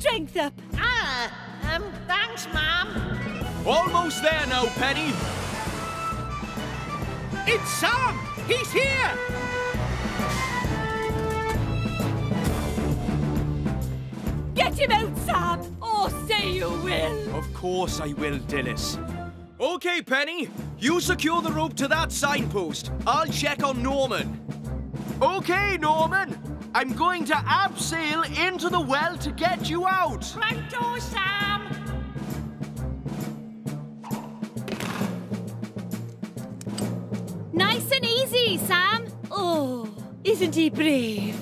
strength up. Thanks, Mum. Almost there now, Penny. It's Sam! He's here! Get him out, Sam, or say you will. Of course I will, Dilys. OK, Penny, you secure the rope to that signpost. I'll check on Norman. OK, Norman, I'm going to abseil into the well to get you out. Righto, Sam. Nice and easy, Sam. Oh, isn't he brave?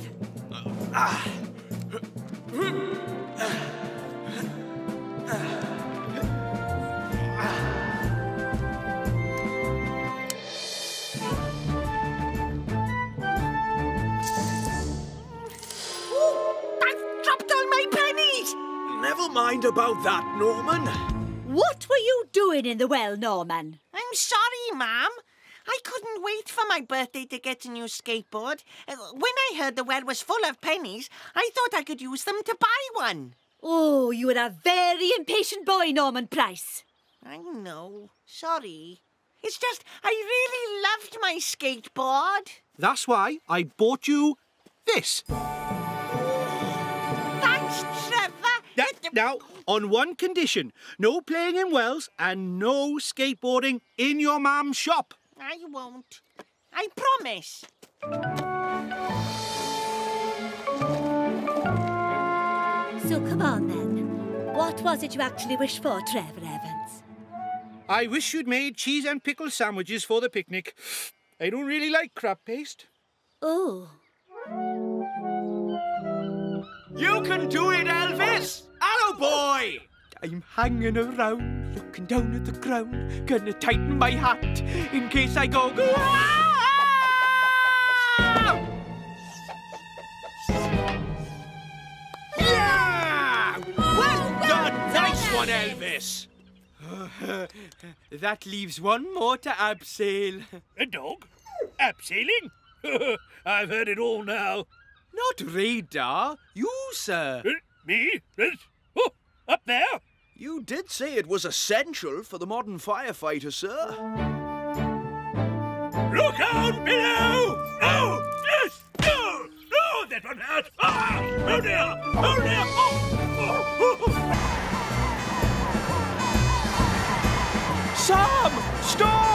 Never mind about that, Norman. What were you doing in the well, Norman? I'm sorry, Ma'am. I couldn't wait for my birthday to get a new skateboard. When I heard the well was full of pennies, I thought I could use them to buy one. Oh, you were a very impatient boy, Norman Price. I know. Sorry. It's just I really loved my skateboard. That's why I bought you this. Now, on one condition, no playing in wells and no skateboarding in your mum's shop. I won't. I promise. So come on, then. What was it you actually wished for, Trevor Evans? I wish you'd made cheese and pickle sandwiches for the picnic. I don't really like crab paste. Oh. You can do it, Elvis! Hello, boy! I'm hanging around, looking down at the ground. Gonna tighten my hat in case I go... Yeah! Well done! Nice one, Elvis! That leaves one more to abseil. A dog? Abseiling? I've heard it all now. Not Radar. You, sir. Me? Oh, up there? You did say it was essential for the modern firefighter, sir. Look out below! Oh, yes! No! No! That one hurt! Ah! Oh, dear! Oh, dear! Oh! Oh! Sam! Stop!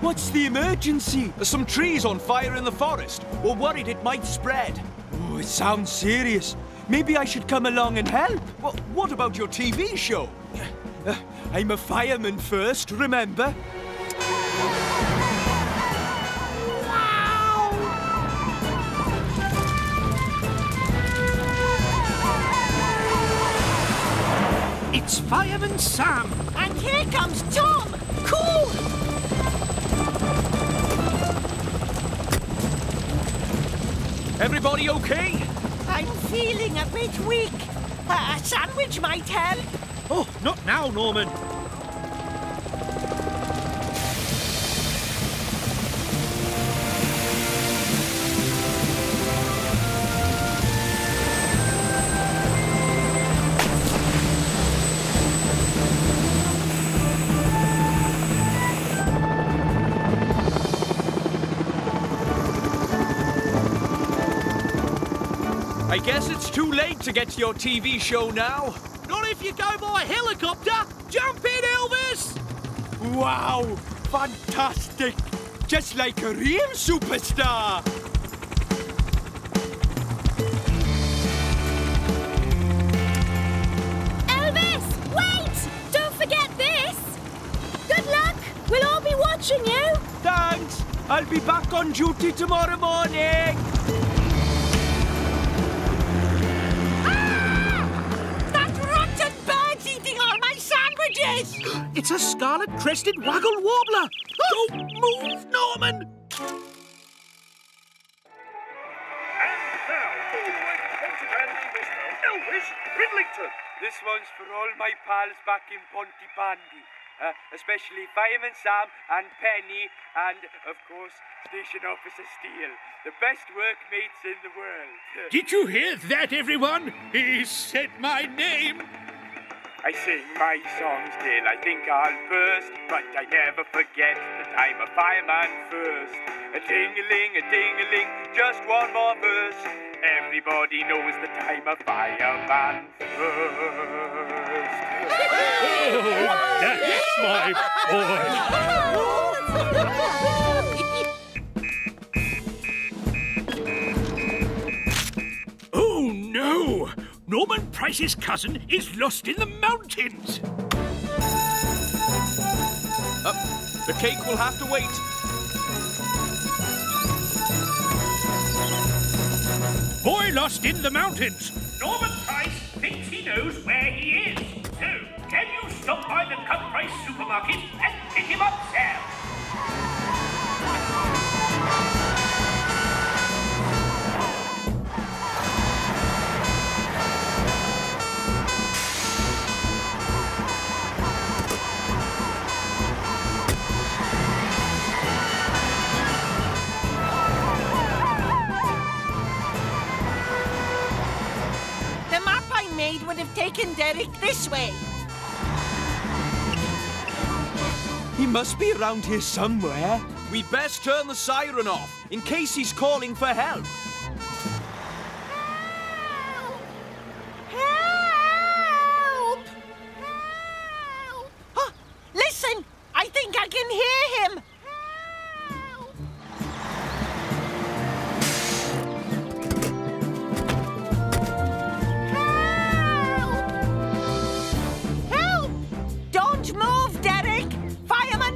What's the emergency? There's some trees on fire in the forest. We're worried it might spread. Oh, it sounds serious. Maybe I should come along and help. Well, what about your TV show? I'm a fireman first, remember? Wow! It's Fireman Sam. And here comes Tom. Cool! Everybody okay? I'm feeling a bit weak. A sandwich might help. Oh, not now, Norman. I guess it's too late to get to your TV show now. Not if you go by helicopter. Jump in, Elvis! Wow, fantastic. Just like a real superstar. Elvis, wait! Don't forget this. Good luck. We'll all be watching you. Thanks. I'll be back on duty tomorrow morning. It's a scarlet-crested waggle warbler. Don't move, Norman. And now, all the way to Pontypandy was Elvis Cridlington. This one's for all my pals back in Pontypandy. especially Fireman Sam and Penny and, of course, Station Officer Steele, the best workmates in the world. Did you hear that, everyone? He said my name. I sing my songs till I think I'll burst, but I never forget that I'm a fireman first. A ding-a-ling, just one more verse. Everybody knows that I'm a fireman first. Oh, that's my boy. Oh, no! Norman Price's cousin is lost in the mountains. The cake will have to wait. Boy lost in the mountains. Norman Price thinks he knows where he is. So, can you stop by the Cut Price supermarket and pick him up, Sarah? Would have taken Derek this way. He must be around here somewhere. We best turn the siren off, in case he's calling for help. Help! Help! Help! Oh, listen! I think I can hear him.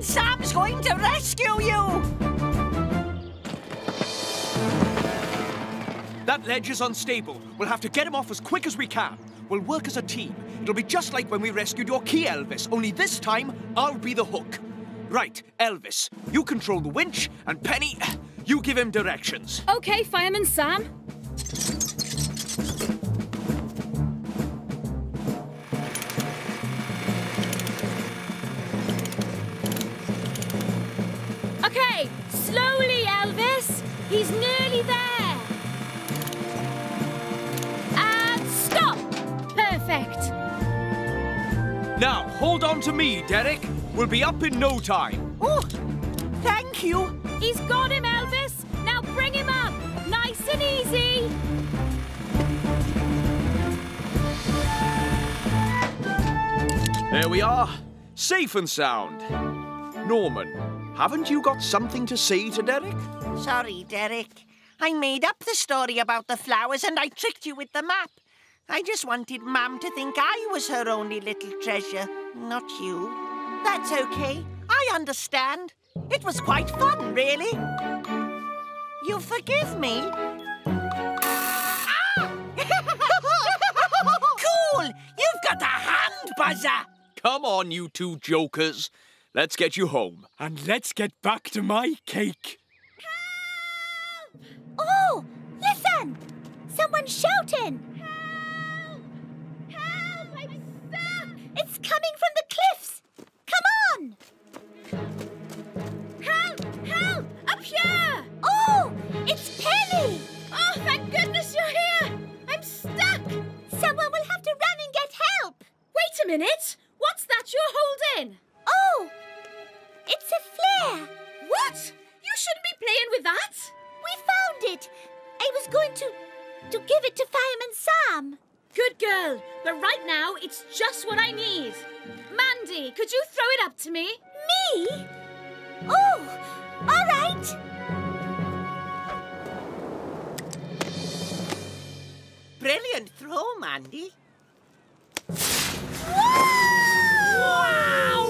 Sam's going to rescue you! That ledge is unstable. We'll have to get him off as quick as we can. We'll work as a team. It'll be just like when we rescued your key, Elvis, only this time, I'll be the hook. Right, Elvis, you control the winch, and Penny, you give him directions. OK, Fireman Sam. Slowly, Elvis. He's nearly there. And stop! Perfect. Now, hold on to me, Derek. We'll be up in no time. Oh, thank you. He's got him, Elvis. Now bring him up. Nice and easy. There we are. Safe and sound. Norman. Haven't you got something to say to Derek? Sorry, Derek. I made up the story about the flowers and I tricked you with the map. I just wanted Mum to think I was her only little treasure, not you. That's OK. I understand. It was quite fun, really. You forgive me? Ah! Cool! You've got a hand buzzer! Come on, you two jokers. Let's get you home. And let's get back to my cake. Help! Oh, listen! Someone's shouting. Help! Help! I'm stuck! It's coming from the cliffs. Come on! Help! Help! Up here! Oh, it's Penny! Oh, thank goodness you're here! I'm stuck! Someone will have to run and get help. Wait a minute. What's that you're holding? Oh! It's a flare! What? You shouldn't be playing with that! We found it! I was going to give it to Fireman Sam. Good girl, but right now it's just what I need. Mandy, could you throw it up to me? Me? Oh, all right. Brilliant throw, Mandy. Whoa! Wow!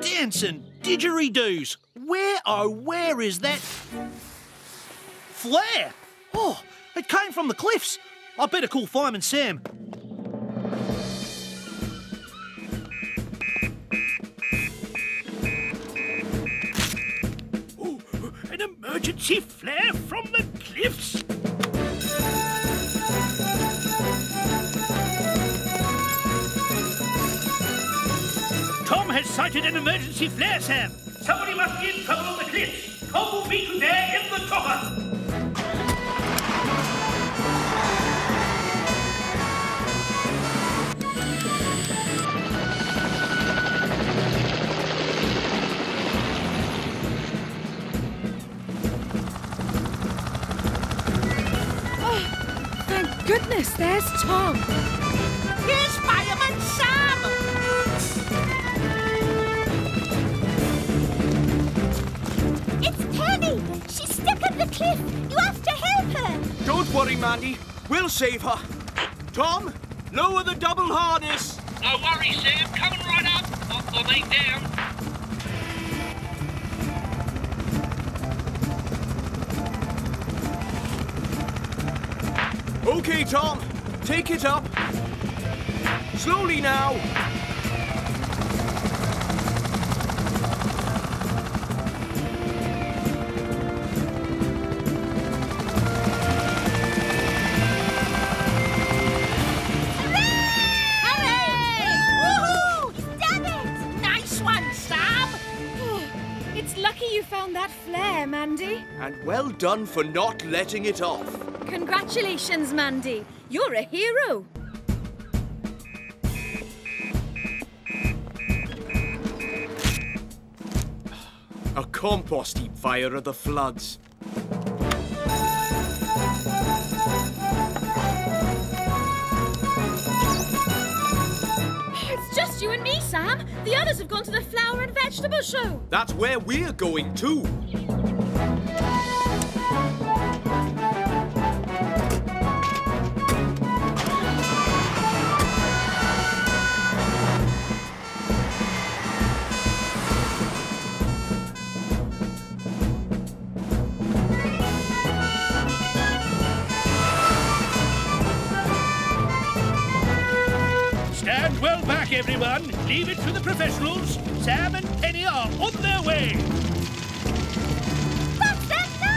Dancing didgeridoos! Where, oh, where is that flare? Oh, it came from the cliffs. I better call Fireman Sam. Oh, an emergency flare from the cliffs? has sighted an emergency flare, Sam. Somebody must be in trouble on the cliffs. Cole will be to there in the chopper. Goodness, there's Tom. Here's Fireman Sam! It's Penny! She's stuck up the cliff. You have to help her. Don't worry, Mandy. We'll save her. Tom, lower the double harness. No worries, Sam. Coming right up. Or they down. OK, Tom, take it up. Slowly now. Hooray! Hooray! Woohoo! You've done it! Nice one, Sam. It's lucky you found that flare, Mandy. And well done for not letting it off. Congratulations, Mandy. You're a hero. A compost heap fire of the floods. It's just you and me, Sam. The others have gone to the flower and vegetable show. That's where we're going, too. Everyone, leave it to the professionals. Sam and Penny are on their way. Stop them now!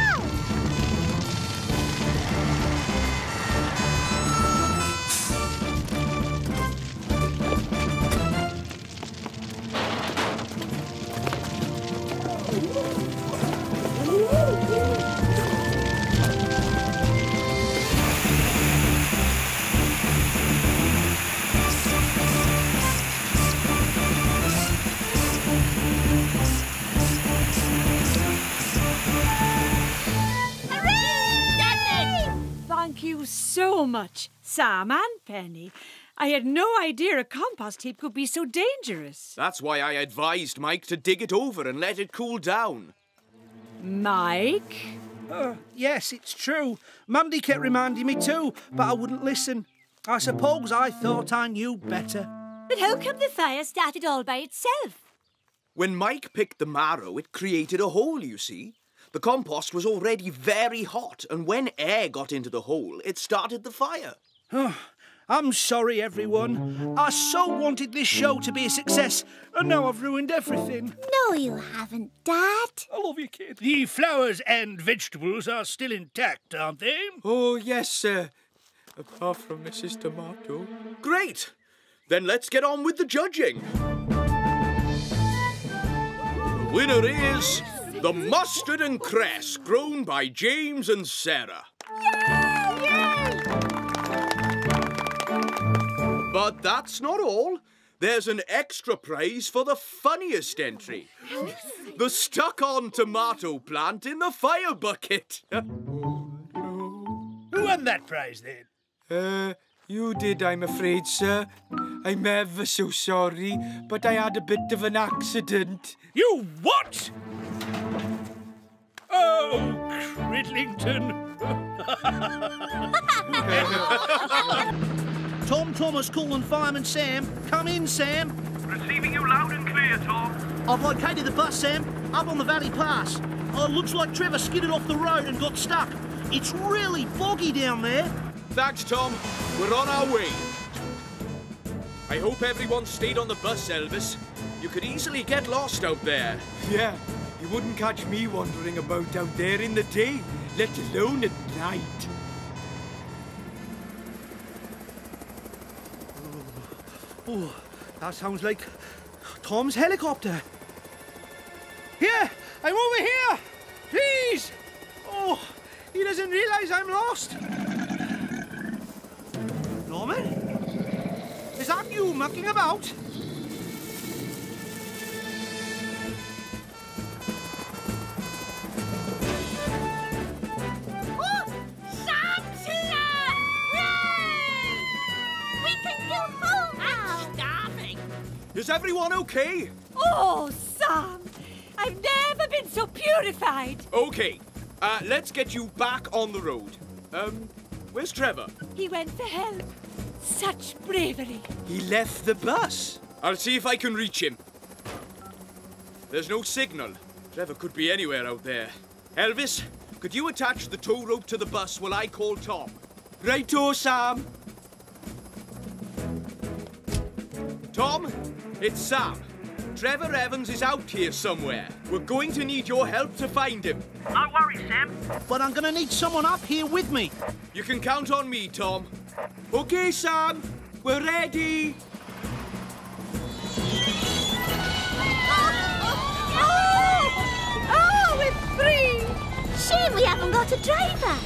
Much, Sam and Penny. I had no idea a compost heap could be so dangerous. That's why I advised Mike to dig it over and let it cool down. Mike? Yes, it's true. Mandy kept reminding me too, but I wouldn't listen. I suppose I thought I knew better. But how come the fire started all by itself? When Mike picked the marrow, it created a hole, you see. The compost was already very hot, and when air got into the hole, it started the fire. Oh, I'm sorry, everyone. I so wanted this show to be a success, and now I've ruined everything. No, you haven't, Dad. I love you, kid. The flowers and vegetables are still intact, aren't they? Oh, yes, sir. Apart from Mrs. Tomato. Great! Then let's get on with the judging. The winner is... the mustard and cress, grown by James and Sarah. Yay! Yay! But that's not all. There's an extra prize for the funniest entry. The stuck-on tomato plant in the fire bucket. Oh, no. Who won that prize, then? You did, I'm afraid, sir. I'm ever so sorry, but I had a bit of an accident. You what? Oh, Cridlington! Tom Thomas calling Fireman Sam. Come in, Sam. Receiving you loud and clear, Tom. I've located the bus, Sam, up on the Valley Pass. Oh, looks like Trevor skidded off the road and got stuck. It's really foggy down there. Thanks, Tom. We're on our way. I hope everyone stayed on the bus, Elvis. You could easily get lost out there. Yeah. You wouldn't catch me wandering about out there in the day, let alone at night. Oh, that sounds like Tom's helicopter. Here! I'm over here! Please! Oh, he doesn't realise I'm lost. Norman? Is that you mucking about? Is everyone okay? Oh, Sam! I've never been so purified! Okay, let's get you back on the road. Where's Trevor? He went for help. Such bravery. He left the bus. I'll see if I can reach him. There's no signal. Trevor could be anywhere out there. Elvis, could you attach the tow rope to the bus while I call Tom? Righto, Sam. Tom? It's Sam. Trevor Evans is out here somewhere. We're going to need your help to find him. Don't worry, Sam. But I'm going to need someone up here with me. You can count on me, Tom. OK, Sam. We're ready. Oh, we're free. Shame we haven't got a driver.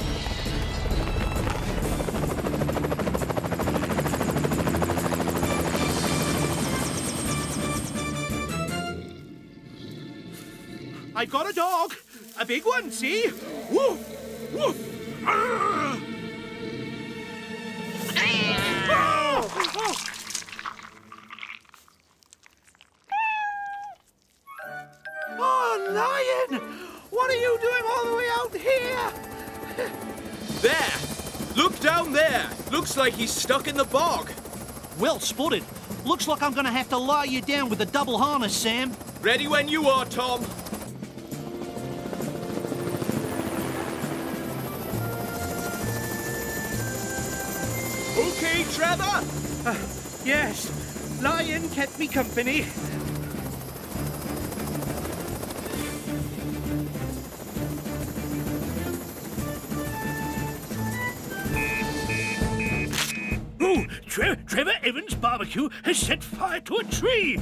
I've got a dog. A big one, see? Woof! Woof! Arr! Oh! Oh! Oh, Lion! What are you doing all the way out here? There! Look down there! Looks like he's stuck in the bog. Well spotted. Looks like I'm going to have to lie you down with a double harness, Sam. Ready when you are, Tom. OK, Trevor? Yes. Lion kept me company. Oh, Trevor Evans' barbecue has set fire to a tree.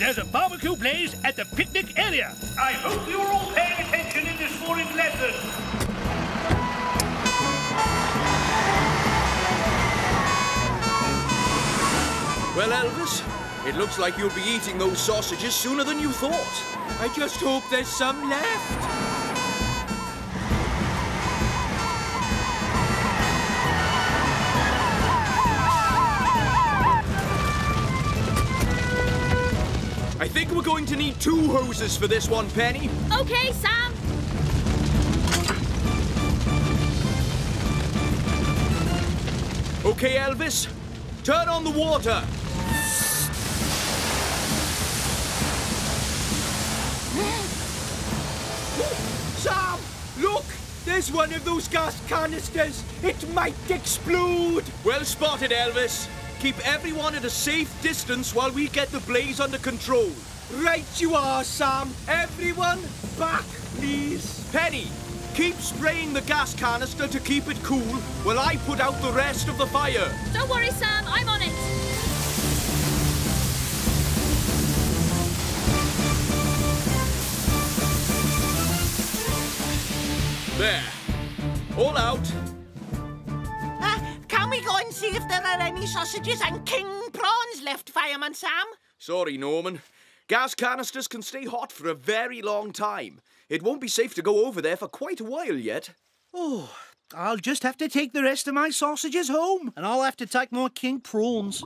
There's a barbecue blaze at the picnic area. I hope you're all paying attention in this morning's lesson. Well, Elvis, it looks like you'll be eating those sausages sooner than you thought. I just hope there's some left. I think we're going to need two hoses for this one, Penny. OK, Sam. OK, Elvis. Turn on the water. Sam, look! There's one of those gas canisters. It might explode. Well spotted, Elvis. Keep everyone at a safe distance while we get the blaze under control. Right you are, Sam. Everyone, back, please. Penny, keep spraying the gas canister to keep it cool while I put out the rest of the fire. Don't worry, Sam. I'm on it. There. All out. Can we go and see if there are any sausages and king prawns left, Fireman Sam? Sorry, Norman. Gas canisters can stay hot for a very long time. It won't be safe to go over there for quite a while yet. Oh, I'll just have to take the rest of my sausages home. And I'll have to take more king prawns.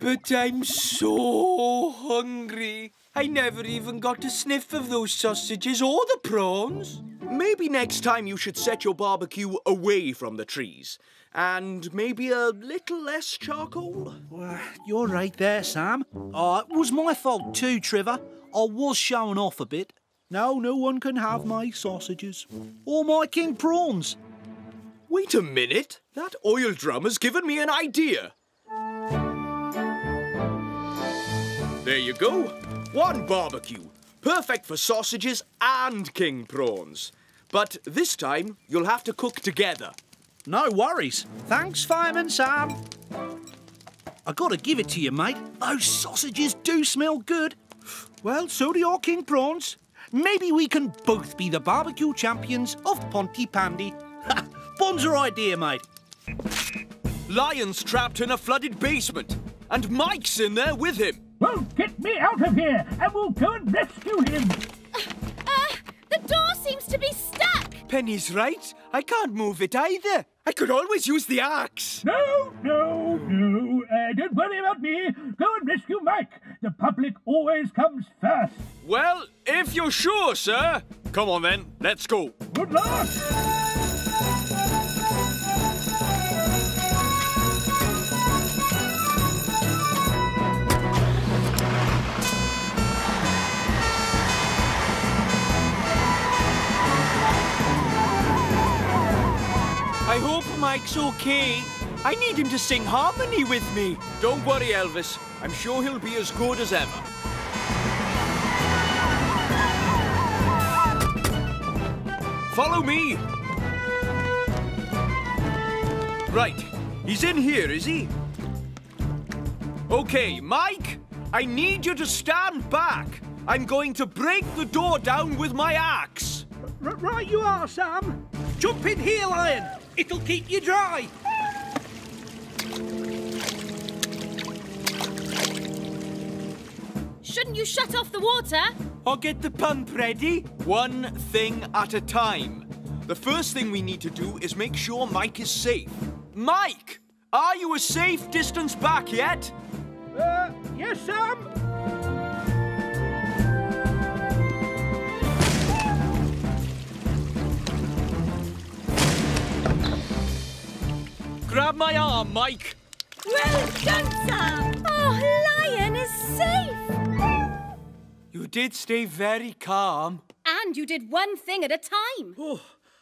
But I'm so hungry. I never even got a sniff of those sausages or the prawns. Maybe next time you should set your barbecue away from the trees. And maybe a little less charcoal. Well, you're right there, Sam. It was my fault too, Trevor. I was showing off a bit. Now no one can have my sausages or my king prawns. Wait a minute. That oil drum has given me an idea. There you go. One barbecue. Perfect for sausages and king prawns. But this time, you'll have to cook together. No worries. Thanks, Fireman Sam. I gotta give it to you, mate. Those sausages do smell good. Well, so do your king prawns. Maybe we can both be the barbecue champions of Pontypandy. Ha! Bonzer idea, mate. Lion's trapped in a flooded basement, and Mike's in there with him. Well, get me out of here, and we'll go and rescue him. The door seems to be stuck. Penny's right. I can't move it either. I could always use the axe. No. Don't worry about me. Go and rescue Mike. The public always comes first. Well, if you're sure, sir. Come on, then. Let's go. Good luck. I hope Mike's okay. I need him to sing harmony with me. Don't worry, Elvis. I'm sure he'll be as good as ever. Follow me. Right. He's in here, is he? OK, Mike, I need you to stand back. I'm going to break the door down with my axe. Right you are, Sam. Jump in here, Lion. It'll keep you dry. Shouldn't you shut off the water? I'll get the pump ready. One thing at a time. The first thing we need to do is make sure Mike is safe. Mike, are you a safe distance back yet? Yes, Sam. Grab my arm, Mike. Well done, Sam. Our Lion is safe. You did stay very calm. And you did one thing at a time. Oh,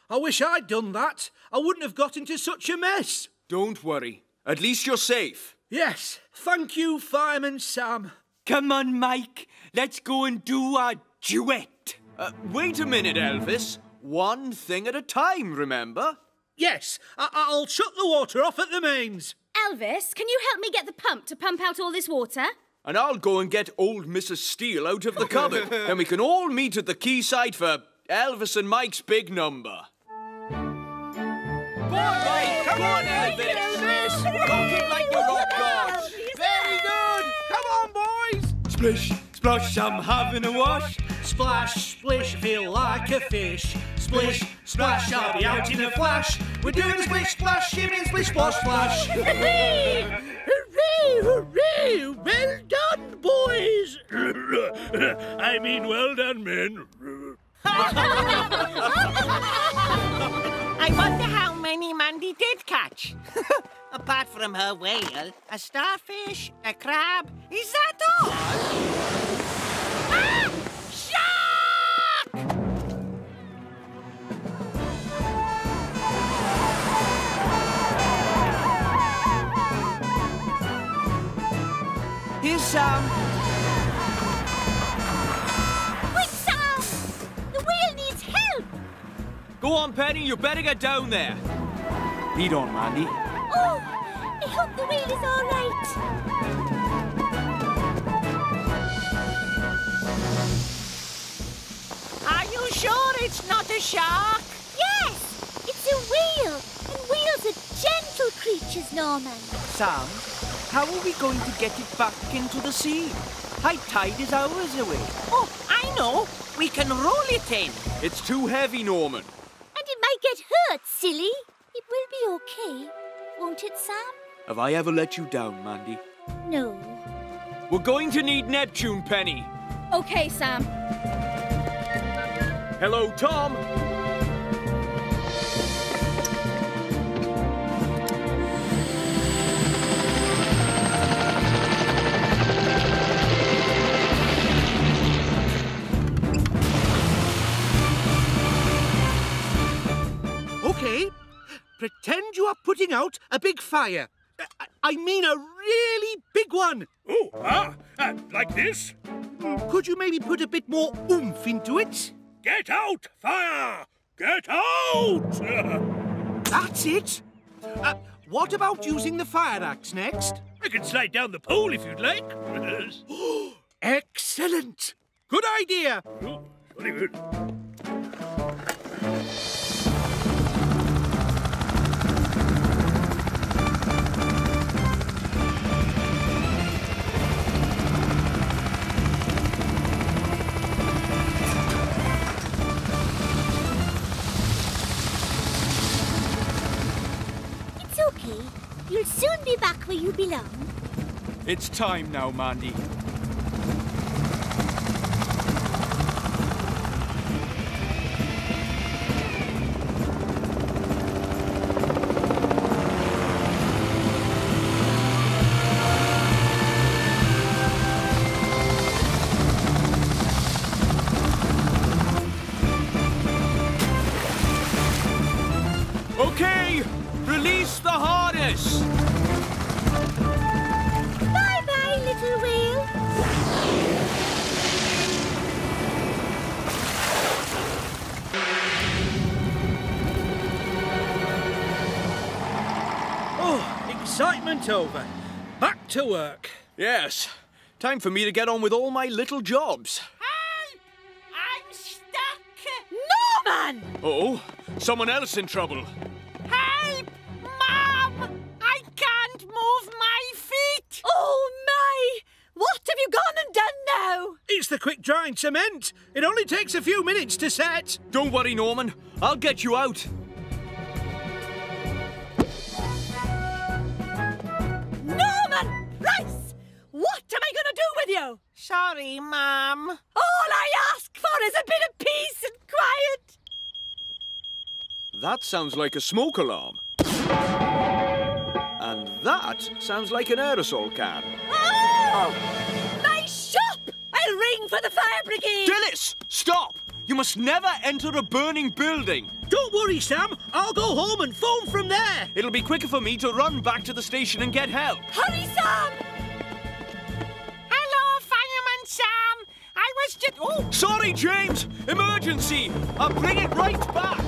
I wish I'd done that. I wouldn't have got into such a mess. Don't worry. At least you're safe. Yes. Thank you, Fireman Sam. Come on, Mike. Let's go and do our duet. Wait a minute, Elvis. One thing at a time, remember? Yes, I'll shut the water off at the mains. Elvis, can you help me get the pump to pump out all this water? And I'll go and get old Mrs. Steele out of the cupboard. Then we can all meet at the quayside for Elvis and Mike's big number. Boy, come on, Elvis! Rock it like the rock gods! Very good! Come on, boys! Splish, splosh, I'm having a wash. Splash, splish, feel like a fish. Splish, splash, I'll be out in a flash. We're doing splish, splash, shimming, splish, splash, splash. Hooray! Hooray! Well done, boys! I mean, well done, men. I wonder how many Mandy did catch. Apart from her whale, a starfish, a crab. Is that all? Ah! Here's Sam. Quick, Sam! The wheel needs help! Go on, Penny, you better get down there. Lead on, Mandy. Oh, I hope the wheel is all right. Are you sure it's not a shark? Yes, it's a wheel. And wheels are gentle creatures, Norman. Sam, how are we going to get it back into the sea? High tide is hours away. Oh, I know. We can roll it in. It's too heavy, Norman. And it might get hurt, silly. It will be okay, won't it, Sam? Have I ever let you down, Mandy? No. We're going to need Neptune, Penny. Okay, Sam. Hello, Tom. Pretend you are putting out a big fire. I mean a really big one. Oh, like this? Could you maybe put a bit more oomph into it? Get out, fire! Get out! That's it. What about using the fire axe next? I can slide down the pole if you'd like. Excellent! Good idea! Oh, very good. It's okay. You'll soon be back where you belong. It's time now, Mandy. Over. Back to work. Yes. Time for me to get on with all my little jobs. Help! I'm stuck! Norman! Uh-oh. Someone else in trouble. Help! Mom! I can't move my feet! Oh, my! What have you gone and done now? It's the quick-drying cement. It only takes a few minutes to set. Don't worry, Norman. I'll get you out. Price! What am I going to do with you? Sorry, Mum. All I ask for is a bit of peace and quiet. That sounds like a smoke alarm. And that sounds like an aerosol can. Oh! My shop! I'll ring for the fire brigade! Dilys, stop! You must never enter a burning building. Don't worry, Sam. I'll go home and phone from there. It'll be quicker for me to run back to the station and get help. Hurry, Sam! Hello, Fireman Sam. I was just... Oh! Sorry, James. Emergency. I'll bring it right back.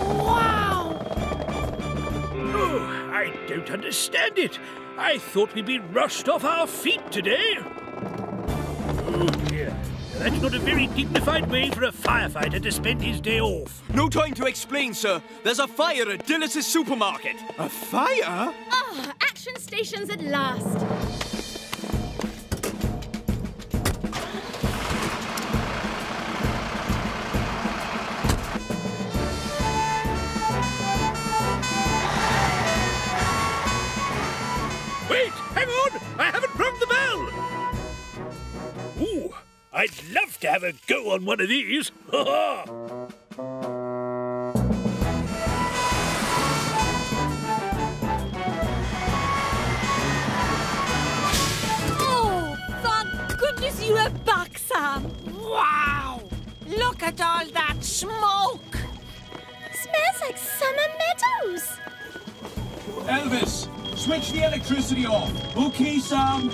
Wow! Oh, I don't understand it. I thought we'd be rushed off our feet today. Oh, dear. That's not a very dignified way for a firefighter to spend his day off. No time to explain, sir. There's a fire at Dilys' supermarket. A fire? Oh, action stations at last. Wait, hang on! I haven't rung the bell! Ooh! I'd love to have a go on one of these. Oh, thank goodness you are back, Sam. Wow! Look at all that smoke. Smells like summer meadows. Elvis, switch the electricity off. OK, Sam.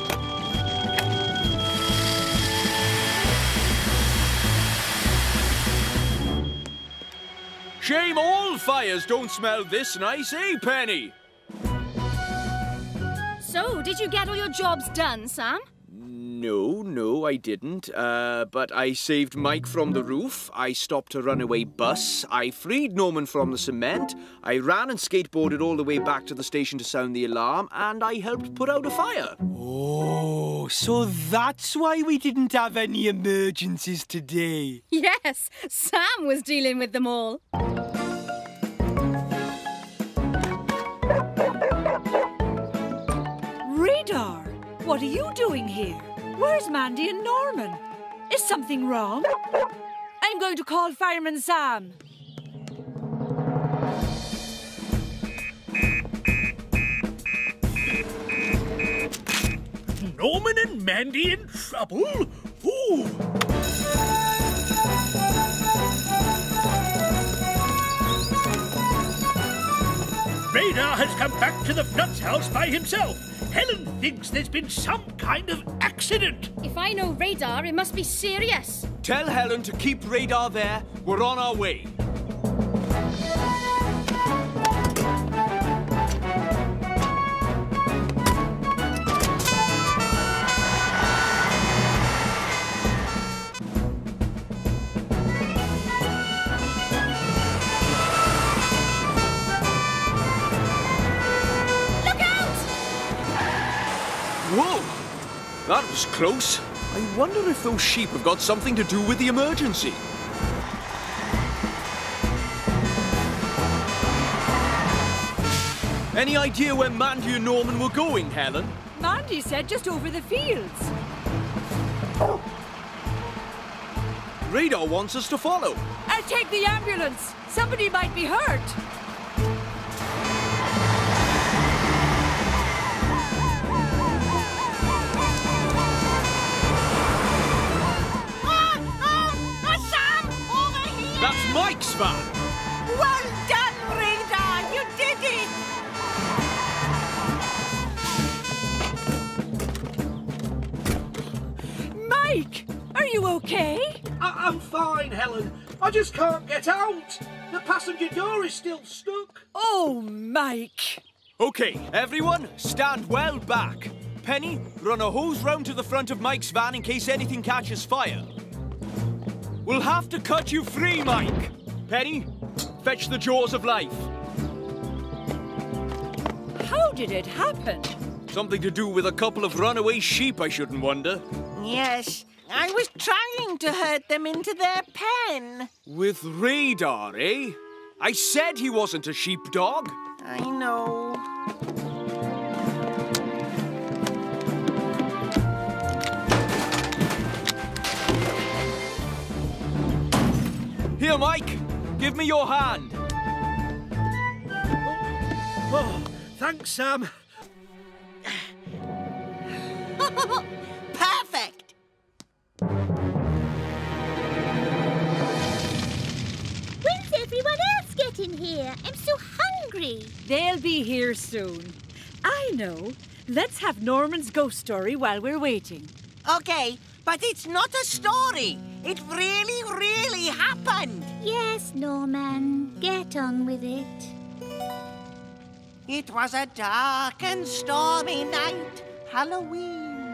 Shame all fires don't smell this nice, eh, Penny? So, did you get all your jobs done, Sam? No, I didn't. But I saved Mike from the roof, I stopped a runaway bus, I freed Norman from the cement, I ran and skateboarded all the way back to the station to sound the alarm, and I helped put out a fire. Oh, so that's why we didn't have any emergencies today. Yes, Sam was dealing with them all. Radar, what are you doing here? Where's Mandy and Norman? Is something wrong? I'm going to call Fireman Sam. Norman and Mandy in trouble? Ooh. Radar has come back to the Flood's house by himself. Helen thinks there's been some kind of accident. If I know Radar, it must be serious. Tell Helen to keep Radar there. We're on our way. That was close. I wonder if those sheep have got something to do with the emergency. Any idea where Mandy and Norman were going, Helen? Mandy said just over the fields. Radar wants us to follow. I'll take the ambulance. Somebody might be hurt. Mike's van! Well done, Radar! You did it! Mike, are you okay? I'm fine, Helen. I just can't get out. The passenger door is still stuck. Oh, Mike! Okay, everyone, stand well back. Penny, run a hose round to the front of Mike's van in case anything catches fire. We'll have to cut you free, Mike. Penny, fetch the jaws of life. How did it happen? Something to do with a couple of runaway sheep, I shouldn't wonder. Yes, I was trying to herd them into their pen. With Radar, eh? I said he wasn't a sheepdog. I know. Here, Mike, give me your hand. Oh, thanks, Sam. Perfect. When's everyone else getting here? I'm so hungry. They'll be here soon. I know. Let's have Norman's ghost story while we're waiting. Okay, but it's not a story. It really, really happened. Yes, Norman. Get on with it. It was a dark and stormy night, Halloween.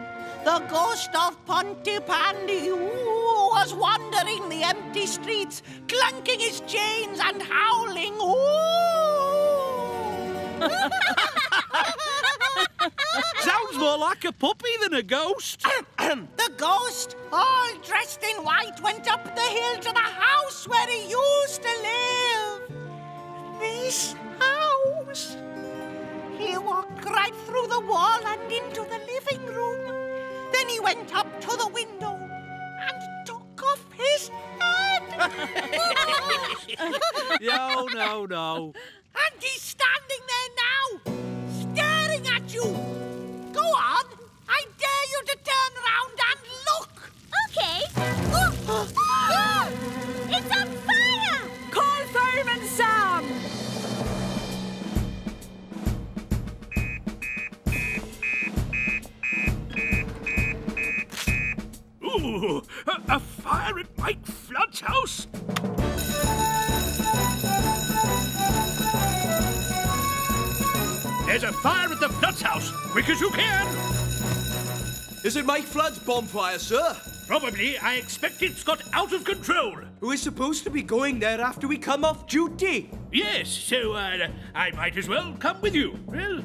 The ghost of Pontypandy was wandering the empty streets, clanking his chains and howling, ooh! Sounds more like a puppy than a ghost. The ghost, all dressed in white, went up the hill to the house where he used to live. This house. He walked right through the wall and into the living room. Then he went up to the window and took off his head. No, no, no. And he's standing there now. At you. Go on. I dare you to turn round and look. Okay. It's on fire! Call Fireman Sam! Ooh, a fire at Mike Flood's house? There's a fire at the Flood's house, quick as you can! Is it Mike Flood's bonfire, sir? Probably. I expect it's got out of control. We're supposed to be going there after we come off duty. Yes, so I might as well come with you. Well...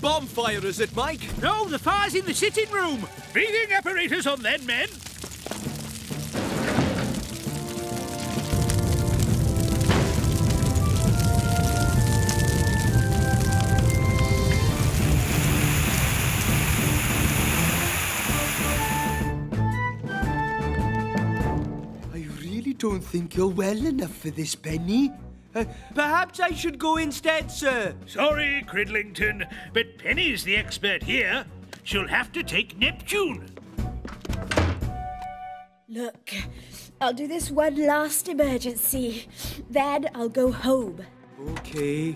Bonfire, is it, Mike? No, the fire's in the sitting room. Breathing apparatus on then, men. think you're well enough for this, Penny. Perhaps I should go instead, sir. Sorry, Cridlington, but Penny's the expert here. She'll have to take Neptune. Look, I'll do this one last emergency. Then I'll go home. Okay.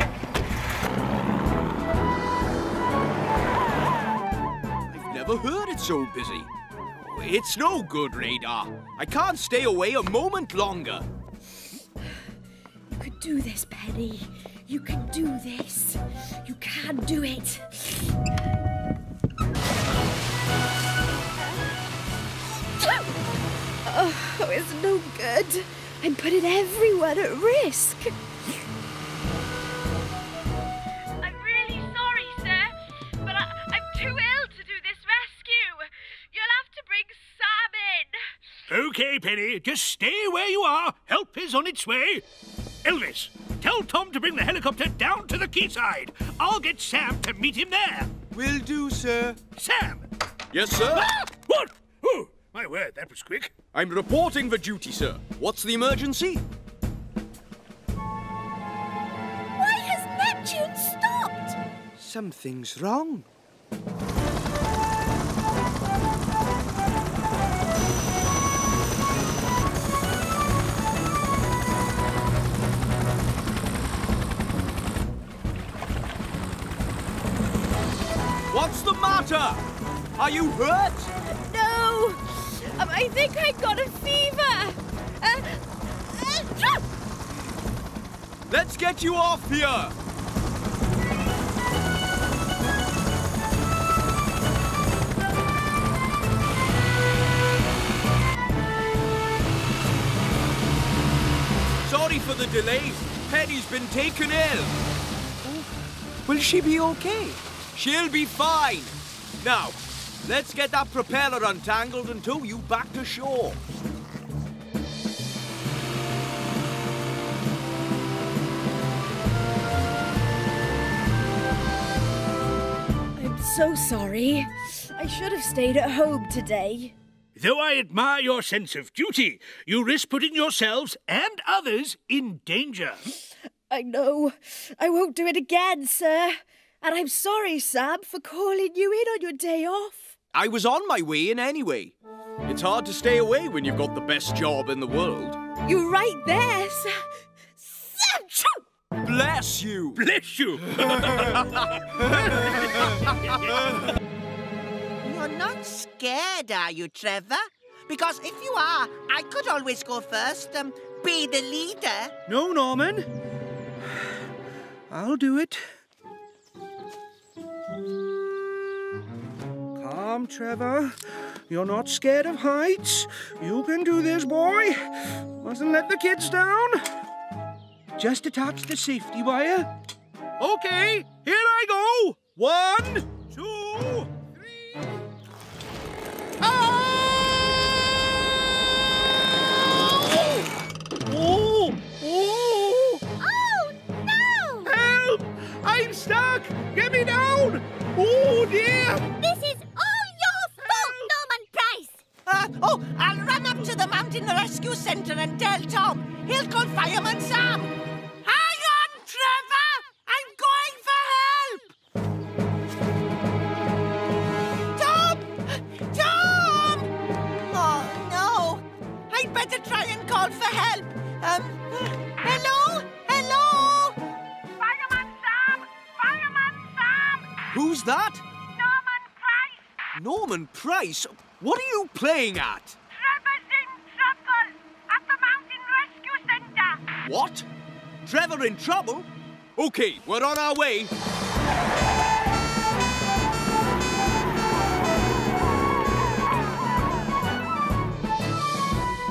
I've never heard it so busy. It's no good, Radar. I can't stay away a moment longer. You could do this, Penny. You can do this. You can do it. Oh, it's no good. I'm putting everyone at risk. OK, Penny, just stay where you are. Help is on its way. Elvis, tell Tom to bring the helicopter down to the quayside. I'll get Sam to meet him there. Will do, sir. Sam! Yes, sir? Ah! What? Oh, my word, that was quick. I'm reporting for duty, sir. What's the emergency? Why has Neptune stopped? Something's wrong. What's the matter? Are you hurt? No. I think I got a fever. Let's get you off here. Sorry for the delay. Penny's been taken ill. Will she be okay? She'll be fine. Now, let's get that propeller untangled and tow you back to shore. I'm so sorry. I should have stayed at home today. Though I admire your sense of duty, you risk putting yourselves and others in danger. I know. I won't do it again, sir. And I'm sorry, Sam, for calling you in on your day off. I was on my way in anyway. It's hard to stay away when you've got the best job in the world. You're right there, Sam. Sam! Bless you. Bless you. You're not scared, are you, Trevor? Because if you are, I could always go first and be the leader. No, Norman. I'll do it. Calm, Trevor. You're not scared of heights. You can do this, boy. Mustn't let the kids down. Just attach the safety wire. OK, here I go. 1, 2, 3. Oh! Oh! Oh! Oh, no! Help! I'm stuck! Get me down! Oh, dear! This is all your fault, Norman Price! Oh, I'll run up to the Mountain Rescue Centre and tell Tom. He'll call Fireman Sam. Hang on, Trevor! I'm going for help! Tom! Tom! Oh, no. I'd better try and call for help. Hello? Who's that? Norman Price. Norman Price? What are you playing at? Trevor's in trouble at the Mountain Rescue Centre. What? Trevor in trouble? OK, we're on our way.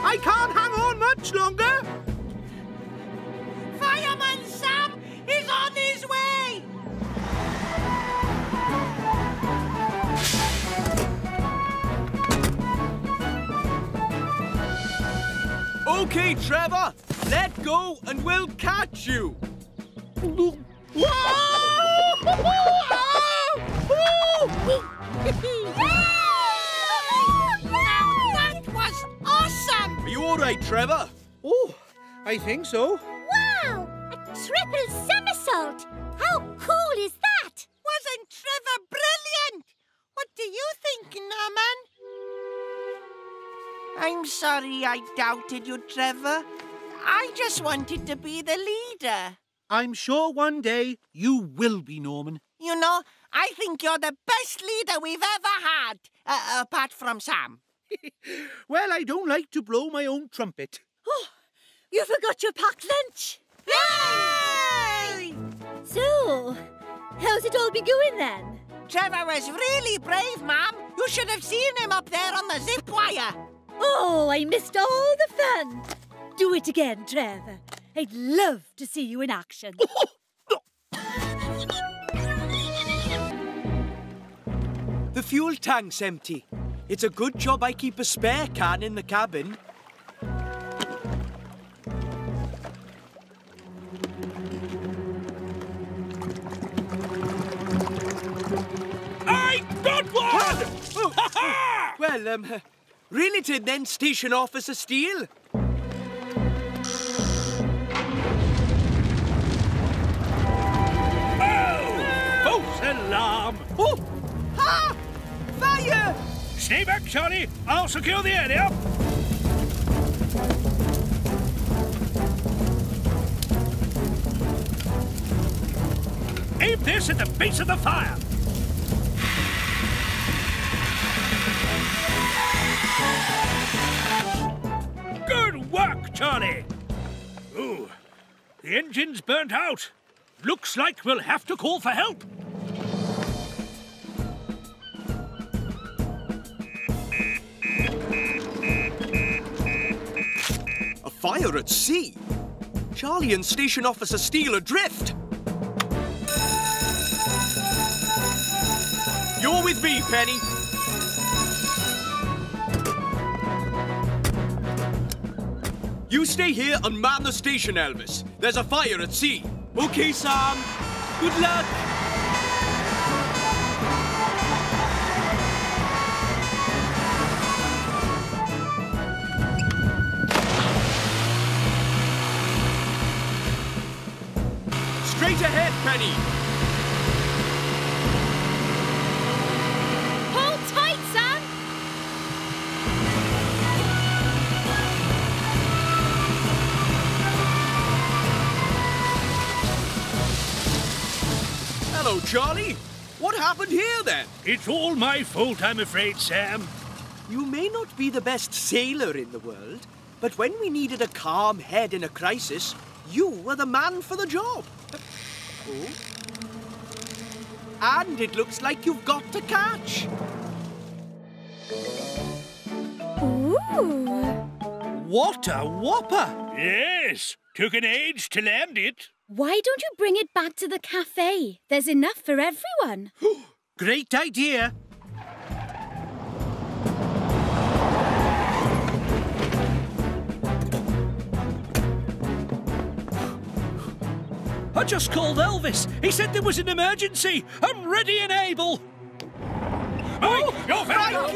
I can't hang on much longer. Fireman Sam is on his way. OK, Trevor, let go and we'll catch you. Now that was awesome! Are you all right, Trevor? Oh, I think so. Wow! A triple somersault! How cool is that? Wasn't Trevor brilliant? What do you think, Norman? I'm sorry I doubted you, Trevor. I just wanted to be the leader. I'm sure one day you will be, Norman. You know, I think you're the best leader we've ever had, apart from Sam. Well, I don't like to blow my own trumpet. Oh, you forgot your packed lunch. Yay! So, how's it all been going then? Trevor was really brave, Ma'am. You should have seen him up there on the zip wire. Oh, I missed all the fun. Do it again, Trevor. I'd love to see you in action. The fuel tank's empty. It's a good job I keep a spare can in the cabin. I got one! Oh. Well, reel it in then, Station Officer Steele. Alarm! Oh! Ha! Fire! Stay back, Charlie. I'll secure the area. Aim this at the base of the fire. Good work, Charlie. Ooh, the engine's burnt out. Looks like we'll have to call for help. Fire at sea? Charlie and Station Officer Steele adrift. You're with me, Penny. You stay here and man the station, Elvis. There's a fire at sea. OK, Sam. Good luck. Straight ahead, Penny! Hold tight, Sam! Hello, Charlie. What happened here, then? It's all my fault, I'm afraid, Sam. You may not be the best sailor in the world, but when we needed a calm head in a crisis, you were the man for the job. Oh. And it looks like you've got to catch. Ooh. What a whopper! Yes, took an age to land it. Why don't you bring it back to the cafe? There's enough for everyone. Great idea. I just called Elvis. He said there was an emergency. I'm ready and able. Mike, you're very good.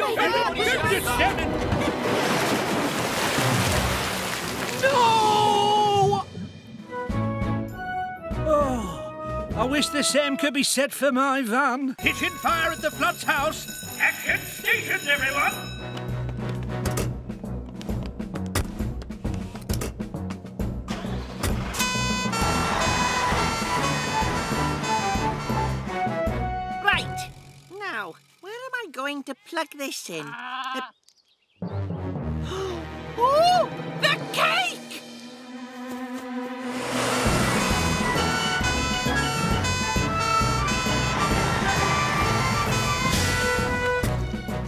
No! Oh, I wish the same could be said for my van. Kitchen fire at the Flood's house. Action stations, everyone. Going to plug this in. Oh, the cake!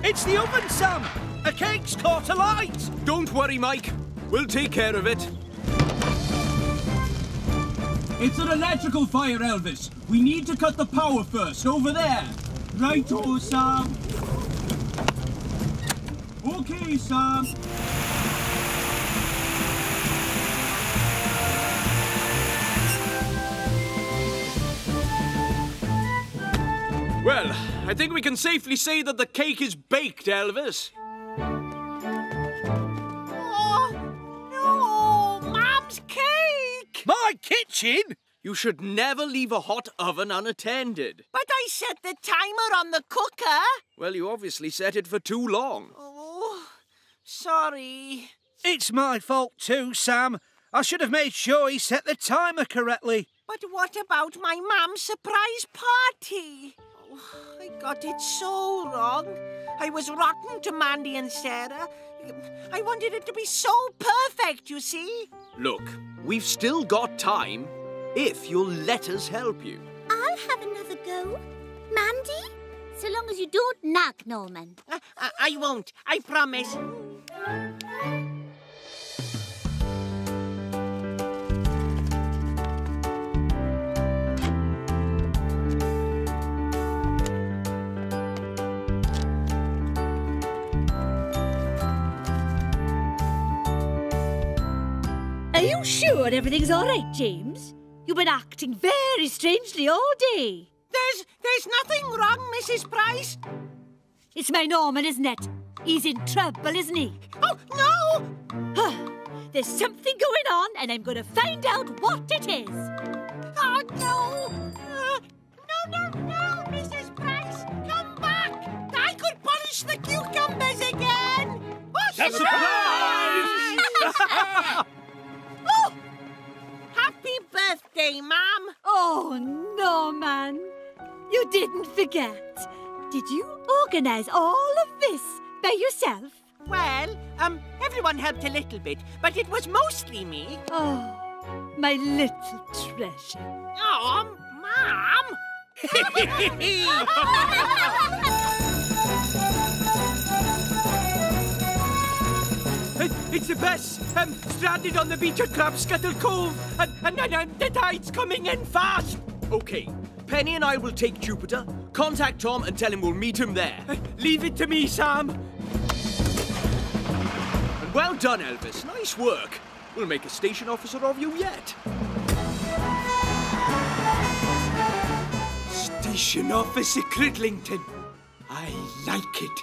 It's the oven, Sam. A cake's caught alight. Don't worry, Mike. We'll take care of it. It's an electrical fire, Elvis. We need to cut the power first, over there. Right-o, Sam. OK, Sam. Well, I think we can safely say that the cake is baked, Elvis. Oh, no kitchen? You should never leave a hot oven unattended. But I set the timer on the cooker. Well, you obviously set it for too long. Oh, sorry. It's my fault too, Sam. I should have made sure he set the timer correctly. But what about my mum's surprise party? Oh, I got it so wrong. I was rotten to Mandy and Sarah. I wanted it to be so perfect, you see. Look, we've still got time if you'll let us help you. I'll have another go. Mandy? So long as you don't nag, Norman. I won't. I promise. Are you sure everything's all right, James? You've been acting very strangely all day. There's nothing wrong, Mrs. Price. It's my Norman, isn't it? He's in trouble, isn't he? Oh, no! There's something going on, and I'm going to find out what it is. Oh, no! No, Mrs. Price! Come back! I could polish the cucumbers again! What? A surprise! Oh! Happy birthday, Mum! Oh, Norman, you didn't forget. Did you organise all of this by yourself? Well, everyone helped a little bit, but it was mostly me. Oh, my little treasure. Oh, Mum! It's the bus. Stranded on the beach at Crab Scuttle Cove, and the tide's coming in fast. OK, Penny and I will take Jupiter, contact Tom and tell him we'll meet him there. Leave it to me, Sam. And well done, Elvis. Nice work. We'll make a station officer of you yet. Station Officer Cridlington. I like it.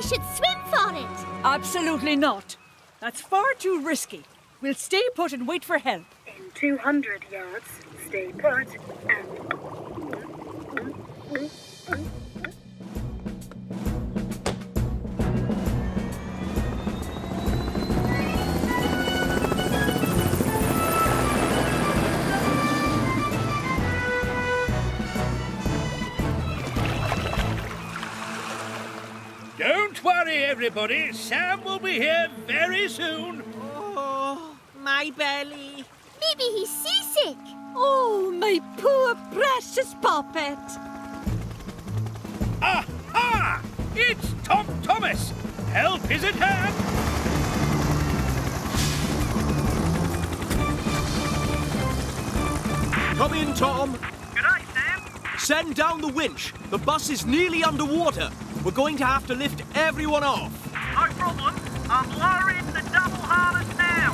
Should swim for it. Absolutely not. That's far too risky. We'll stay put and wait for help. In 200 yards, stay put and... Don't worry, everybody. Sam will be here very soon. Oh, my belly. Maybe he's seasick. Oh, my poor, precious puppet. Aha! It's Tom Thomas. Help is at hand. Come in, Tom. Good night, Sam. Send down the winch. The bus is nearly underwater. We're going to have to lift everyone off. No problem. I'm lowering the double harness now.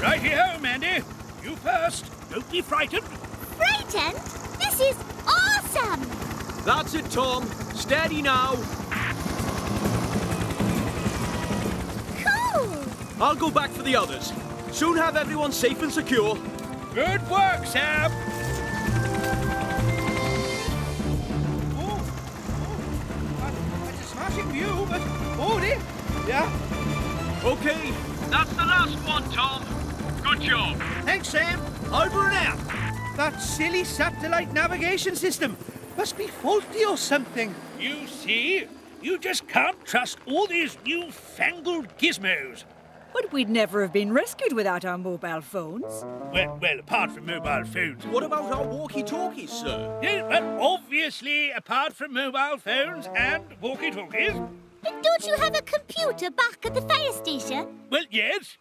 Righty-ho, Mandy. You first. Don't be frightened. Frightened? This is awesome. That's it, Tom. Steady now. Cool. I'll go back for the others. Soon have everyone safe and secure. Good work, Sam. You, but oh dear. Yeah. Okay, that's the last one, Tom. Good job. Thanks, Sam. Over and out. That silly satellite navigation system must be faulty or something. You see, you just can't trust all these newfangled gizmos. But we'd never have been rescued without our mobile phones. Well, apart from mobile phones. What about our walkie-talkies, sir? Yes, well, obviously, apart from mobile phones and walkie-talkies. But don't you have a computer back at the fire station? Well, yes.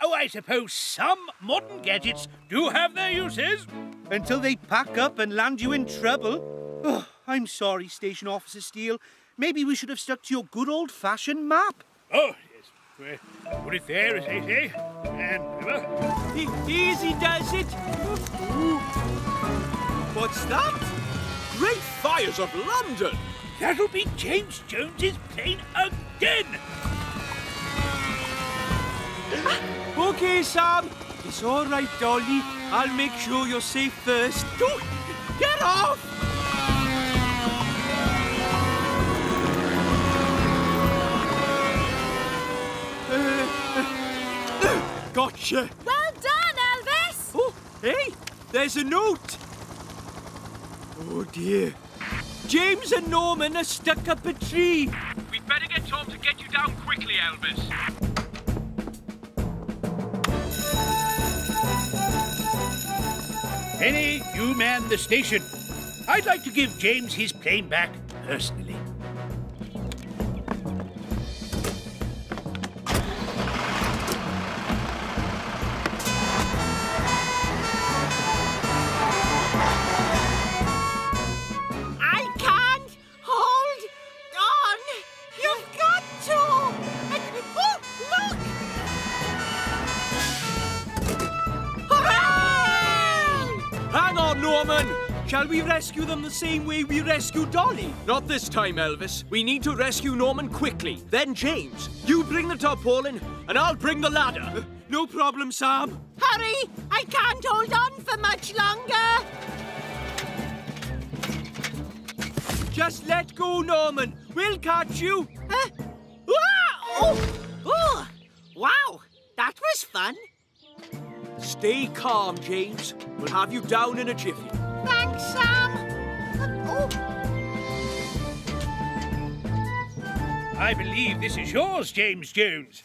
Oh, I suppose some modern gadgets do have their uses. Until they pack up and land you in trouble. Oh, I'm sorry, Station Officer Steele. Maybe we should have stuck to your good old-fashioned map. Oh, put it there, as they say, and easy does it. What's that? Great fires of London! That'll be James Jones's plane again! OK, Sam. It's all right, Dolly. I'll make sure you're safe first. Don't get off! Gotcha. Well done, Elvis! Oh, hey, there's a note. Oh, dear. James and Norman are stuck up a tree. We'd better get Tom to get you down quickly, Elvis. Penny, you man the station. I'd like to give James his plane back personally. I can't hold on. You've got to. Oh, look! Hang on, Norman! Shall we rescue them the same way we rescued Dolly? Not this time, Elvis. We need to rescue Norman quickly. Then James. You bring the tarpaulin, and I'll bring the ladder. No problem, Sam. Hurry! I can't hold on for much longer. Just let go, Norman. We'll catch you. Oh. Oh. Wow, that was fun. Stay calm, James. We'll have you down in a jiffy. Thanks, Sam. Oh. I believe this is yours, James Jones.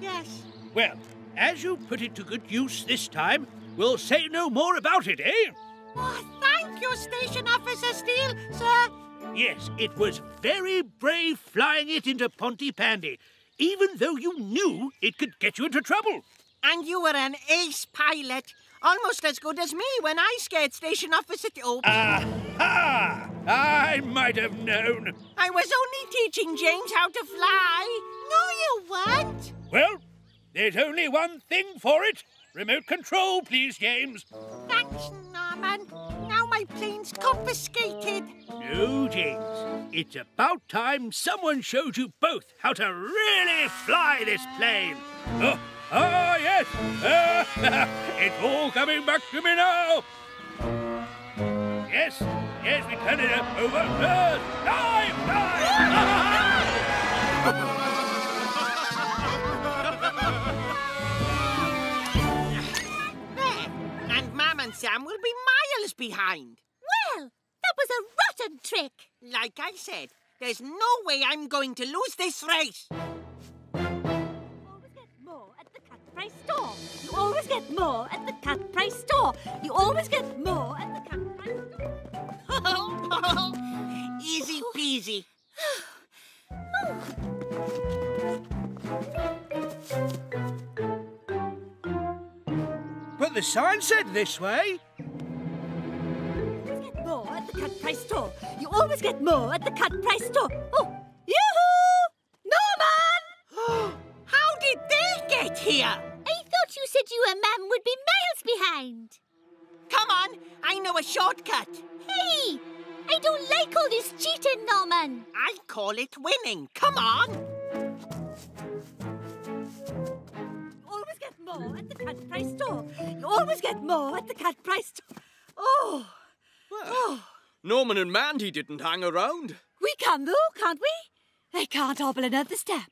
Yes. Well, as you put it to good use this time, we'll say no more about it, eh? Oh, thank you, Station Officer Steele, sir. Yes, it was very brave flying it into Pontypandy, even though you knew it could get you into trouble. And you were an ace pilot, almost as good as me when I scared Station Officer... Oh. Aha! I might have known. I was only teaching James how to fly. No, you weren't. Well, there's only one thing for it. Remote control, please, James. Thanks, Norman. Now my plane's confiscated. No, James. It's about time someone showed you both how to really fly this plane. Oh. Ah, yes! It's all coming back to me now! Yes, yes, we turn it up over. Dive, dive! There, and Mam and Sam will be miles behind. Well, that was a rotten trick. Like I said, there's no way I'm going to lose this race. Store. You always get more at the Cut Price store. You always get more at the Cut Price store. Easy peasy. But the sign said this way. You always get more at the Cut Price store. You always get more at the Cut Price store. Oh, yoo-hoo! Norman! How did they get here? You said you and Mam would be miles behind. Come on, I know a shortcut. Hey, I don't like all this cheating, Norman. I call it winning. Come on. You always get more at the Cut Price store. You always get more at the Cut Price store. Oh. Well, oh. Norman and Mandy didn't hang around. We can though, can't we? They can't hobble another step.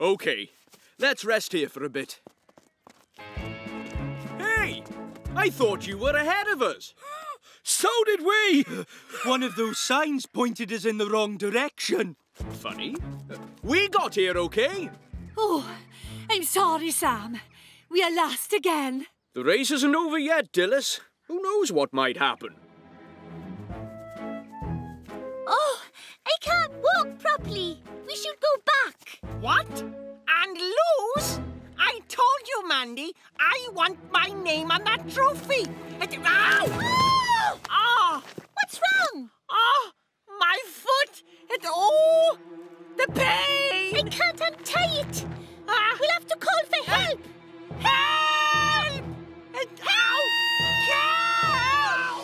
OK, let's rest here for a bit. Hey! I thought you were ahead of us. So did we! One of those signs pointed us in the wrong direction. Funny. We got here okay. Oh, I'm sorry, Sam. We are last again. The race isn't over yet, Dilys. Who knows what might happen? Oh, I can't walk properly. We should go back. What? And lose? I told you, Mandy, I want my name on that trophy. Ow! Oh! Oh! What's wrong? Oh, my foot. Oh, the pain. I can't untie it. We'll have to call for help. Help! Help! Help!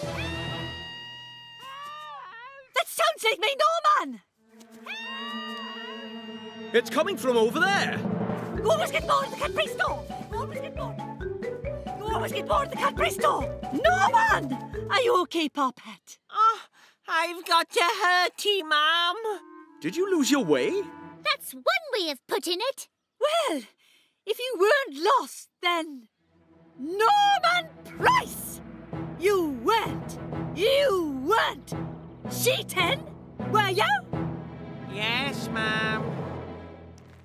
That sounds take me, Norman! It's coming from over there! You always get more at the Cut Price door! You always get more! You always get more at the Cut Price door! Norman! Are you okay, Poppet? Oh, I've got a hurty, Mum. Did you lose your way? That's one way of putting it. Well, if you weren't lost, then... Norman Price! You weren't! You weren't! Cheating, were you? Yes, Mum.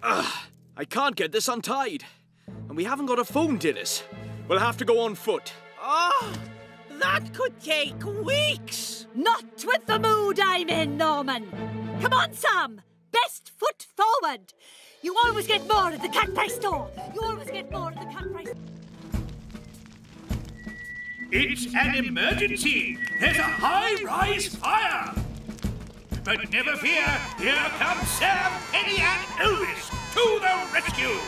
Ugh, I can't get this untied. And we haven't got a phone, Dilys. We'll have to go on foot. Oh, that could take weeks. Not with the mood I'm in, Norman. Come on, Sam. Best foot forward. You always get more at the Cut Price store. You always get more at the Cut Price. It's an emergency. There's a high-rise fire. But never fear, here comes Sam, Penny and Elvis to the rescue!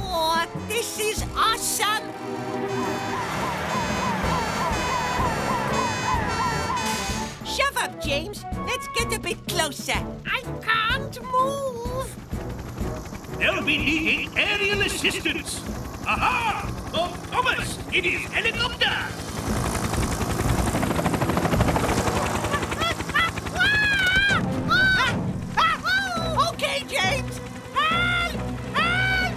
Oh, this is awesome! Shove up, James. Let's get a bit closer. I can't move. They'll be needing aerial assistance. Aha! Tom Thomas, it is helicopter. Okay, James. Help! Help!